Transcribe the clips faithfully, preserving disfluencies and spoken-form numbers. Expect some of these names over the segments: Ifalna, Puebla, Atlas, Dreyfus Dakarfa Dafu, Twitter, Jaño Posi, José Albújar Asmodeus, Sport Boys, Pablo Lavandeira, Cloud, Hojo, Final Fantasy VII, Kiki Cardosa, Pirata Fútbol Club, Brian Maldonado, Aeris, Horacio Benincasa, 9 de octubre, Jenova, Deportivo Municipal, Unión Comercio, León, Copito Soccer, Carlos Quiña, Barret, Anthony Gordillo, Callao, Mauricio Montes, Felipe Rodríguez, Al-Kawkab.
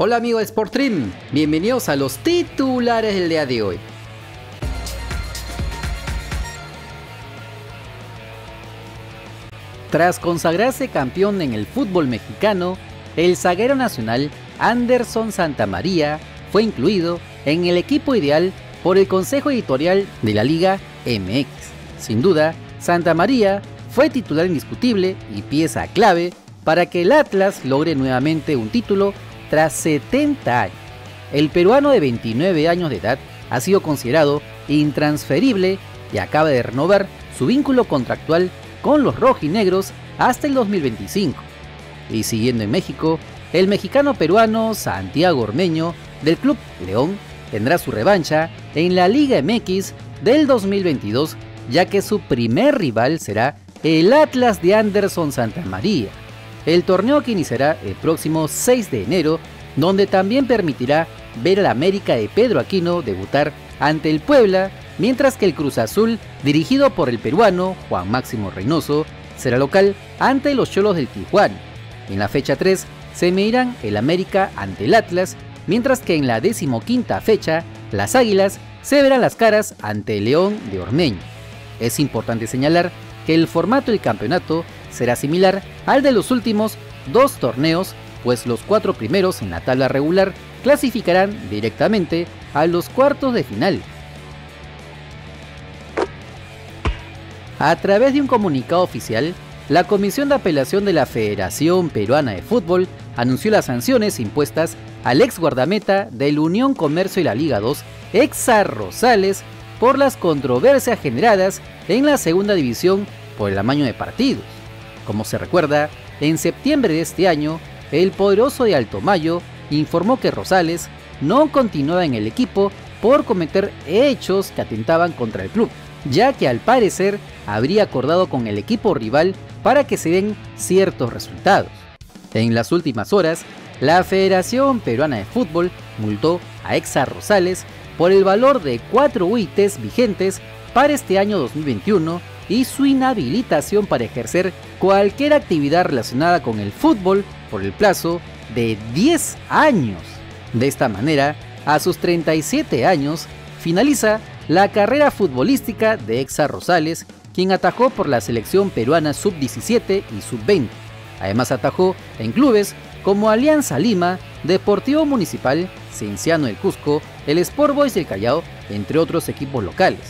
Hola amigos de SportStream, bienvenidos a los titulares del día de hoy. Tras consagrarse campeón en el fútbol mexicano, el zaguero nacional Anderson Santamaría fue incluido en el equipo ideal por el Consejo Editorial de la Liga M X. Sin duda, Santamaría fue titular indiscutible y pieza clave para que el Atlas logre nuevamente un título tras setenta años. El peruano de veintinueve años de edad ha sido considerado intransferible y acaba de renovar su vínculo contractual con los rojinegros hasta el dos mil veinticinco. Y siguiendo en México, el mexicano peruano Santiago Ormeño del club León tendrá su revancha en la Liga M X del dos mil veintidós, ya que su primer rival será el Atlas de Anderson Santamaría. El torneo que iniciará el próximo seis de enero, donde también permitirá ver a la América de Pedro Aquino debutar ante el Puebla, mientras que el Cruz Azul, dirigido por el peruano Juan Máximo Reynoso, será local ante los Cholos del Tijuana. En la fecha tres se medirán el América ante el Atlas, mientras que en la decimoquinta fecha las Águilas se verán las caras ante el León de Ormeño. Es importante señalar que el formato del campeonato será similar al de los últimos dos torneos, pues los cuatro primeros en la tabla regular clasificarán directamente a los cuartos de final. A través de un comunicado oficial, la Comisión de Apelación de la Federación Peruana de Fútbol anunció las sanciones impuestas al ex guardameta del Unión Comercio y la Liga dos, Exa Rosales, por las controversias generadas en la segunda división por el amaño de partidos. Como se recuerda, en septiembre de este año, el poderoso de Altomayo informó que Rosales no continuaba en el equipo por cometer hechos que atentaban contra el club, ya que al parecer habría acordado con el equipo rival para que se den ciertos resultados. En las últimas horas, la Federación Peruana de Fútbol multó a Exa Rosales por el valor de cuatro U I Tes vigentes para este año dos mil veintiuno y su inhabilitación para ejercer cualquier actividad relacionada con el fútbol por el plazo de diez años. De esta manera, a sus treinta y siete años, finaliza la carrera futbolística de Exa Rosales, quien atajó por la selección peruana sub diecisiete y sub veinte. Además atajó en clubes como Alianza Lima, Deportivo Municipal, Cienciano del Cusco, el Sport Boys del Callao, entre otros equipos locales.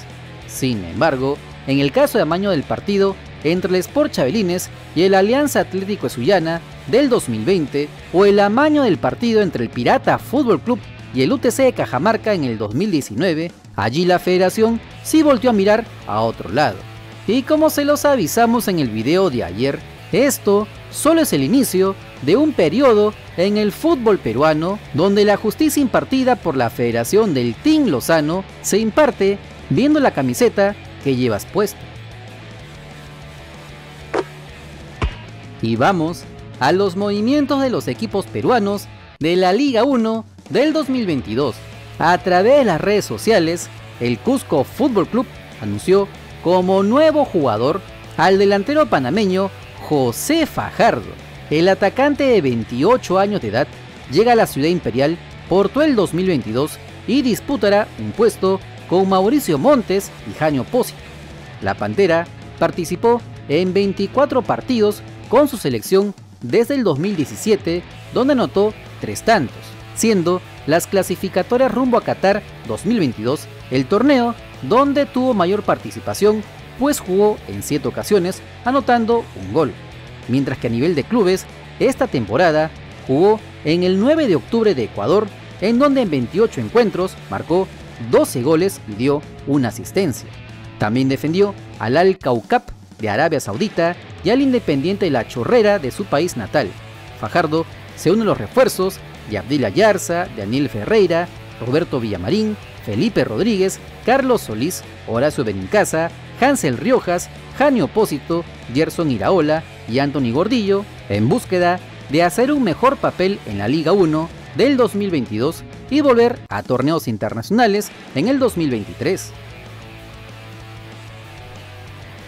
Sin embargo, en el caso de amaño del partido entre el Sport Chabelines y el Alianza Atlético Sullana del dos mil veinte, o el amaño del partido entre el Pirata Fútbol Club y el U T C de Cajamarca en el dos mil diecinueve, allí la federación sí volvió a mirar a otro lado. Y como se los avisamos en el video de ayer, esto solo es el inicio de un periodo en el fútbol peruano donde la justicia impartida por la Federación del Team Lozano se imparte viendo la camiseta que llevas puesta. Y vamos a los movimientos de los equipos peruanos de la Liga uno del dos mil veintidós. A través de las redes sociales, el Cusco Fútbol Club anunció como nuevo jugador al delantero panameño José Fajardo. El atacante de veintiocho años de edad llega a la ciudad imperial por todo el dos mil veintidós y disputará un puesto con Mauricio Montes y Jaño Posi. La Pantera participó en veinticuatro partidos con su selección desde el dos mil diecisiete, donde anotó tres tantos, siendo las clasificatorias rumbo a Qatar dos mil veintidós, el torneo donde tuvo mayor participación, pues jugó en siete ocasiones, anotando un gol. Mientras que a nivel de clubes, esta temporada jugó en el nueve de octubre de Ecuador, en donde en veintiocho encuentros marcó doce goles y dio una asistencia. También defendió al Al-Kawkab de Arabia Saudita y al Independiente La Chorrera de su país natal. Fajardo se une a los refuerzos de Abdil Ayarza, Daniel Ferreira, Roberto Villamarín, Felipe Rodríguez, Carlos Solís, Horacio Benincasa, Hansel Riojas, Jaño Opósito, Gerson Iraola y Anthony Gordillo, en búsqueda de hacer un mejor papel en la Liga uno del dos mil veintidós y volver a torneos internacionales en el dos mil veintitrés.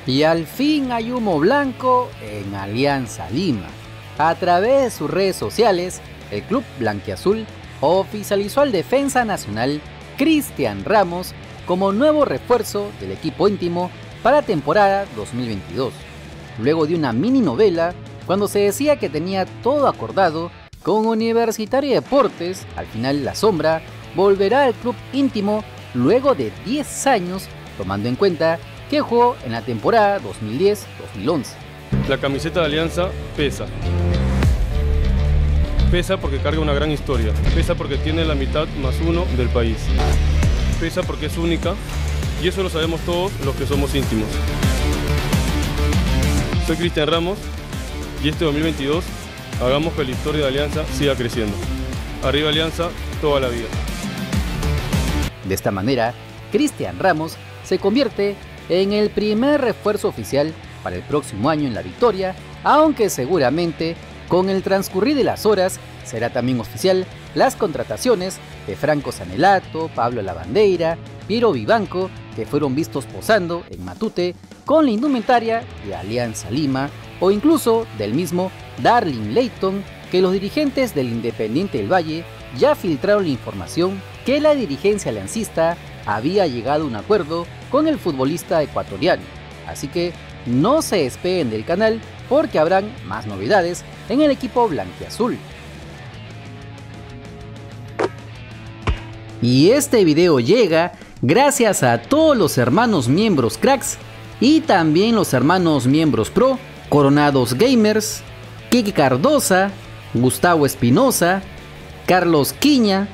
Y al fin hay humo blanco en Alianza Lima. A través de sus redes sociales, el club blanquiazul oficializó al defensa nacional Cristian Ramos como nuevo refuerzo del equipo íntimo para temporada dos mil veintidós, luego de una mini novela cuando se decía que tenía todo acordado con Universitario Deportes. Al final la sombra volverá al club íntimo luego de diez años, tomando en cuenta que jugó en la temporada dos mil diez dos mil once. La camiseta de Alianza pesa. Pesa porque carga una gran historia, pesa porque tiene la mitad más uno del país, pesa porque es única y eso lo sabemos todos los que somos íntimos. Soy Cristian Ramos y este dos mil veintidós hagamos que la historia de Alianza siga creciendo. Arriba Alianza, toda la vida. De esta manera, Cristian Ramos se convierte en el primer refuerzo oficial para el próximo año en la Victoria, aunque seguramente con el transcurrir de las horas será también oficial las contrataciones de Franco Sanelato, Pablo Lavandeira, Piero Vivanco, que fueron vistos posando en Matute con la indumentaria de Alianza Lima, o incluso del mismo Darlin Leighton, que los dirigentes del Independiente del Valle ya filtraron la información que la dirigencia aliancista había llegado a un acuerdo con el futbolista ecuatoriano. Así que no se despeguen del canal porque habrán más novedades en el equipo blanquiazul. Y este video llega gracias a todos los hermanos miembros cracks y también los hermanos miembros pro, Coronados Gamers, Kiki Cardosa, Gustavo Espinosa, Carlos Quiña,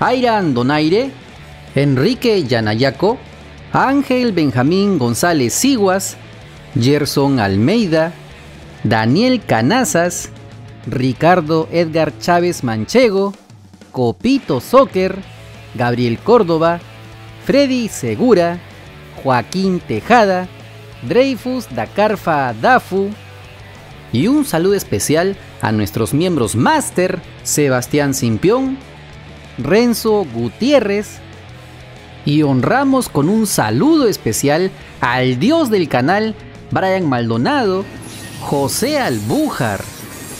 Airan Donaire, Enrique Yanayaco, Ángel Benjamín González Siguas, Gerson Almeida, Daniel Canazas, Ricardo Edgar Chávez Manchego, Copito Soccer, Gabriel Córdoba, Freddy Segura, Joaquín Tejada, Dreyfus Dakarfa Dafu, y un saludo especial a nuestros miembros Master, Sebastián Simpión, Renzo Gutiérrez, y honramos con un saludo especial al dios del canal, Brian Maldonado, José Albújar,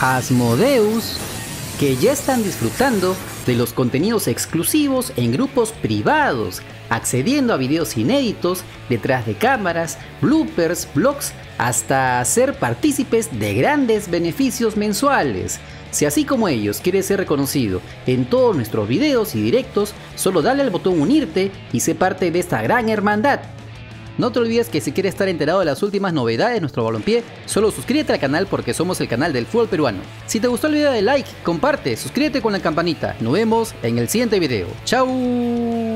Asmodeus, que ya están disfrutando de los contenidos exclusivos en grupos privados, accediendo a videos inéditos, detrás de cámaras, bloopers, vlogs, hasta ser partícipes de grandes beneficios mensuales. Si así como ellos quieres ser reconocido en todos nuestros videos y directos, solo dale al botón unirte y sé parte de esta gran hermandad. No te olvides que si quieres estar enterado de las últimas novedades de nuestro balompié, solo suscríbete al canal porque somos el canal del fútbol peruano. Si te gustó el video, dale like, comparte, suscríbete con la campanita. Nos vemos en el siguiente video. ¡Chao!